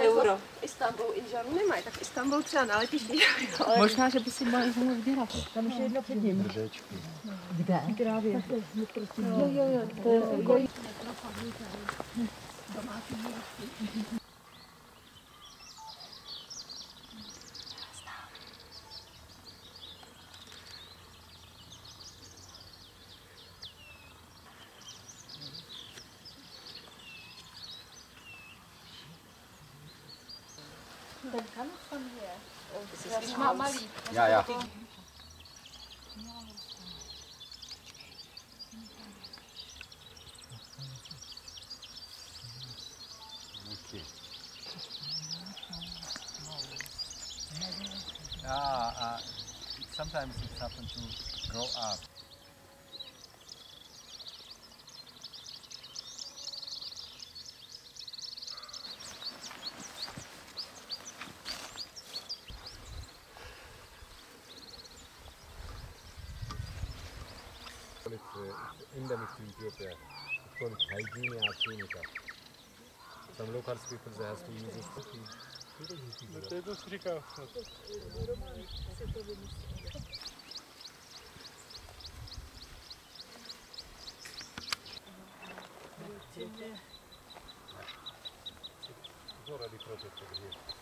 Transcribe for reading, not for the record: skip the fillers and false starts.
Euro. Istanbul i žádnou nemají, tak Istanbul třeba nalepíš. Možná, že by si mohla znovu vydělat. Tam ještě jedno před ním. Kde? Krávě. Jo. Domácí výrobky. Dann kann es von hier. Das ist nicht mal lieb. Ja. Okay. Yeah, sometimes it's happened to grow up. It's endemic to Ethiopia. It's called hygienia tunica. Some local people they have to use this to feed. It's already protected here.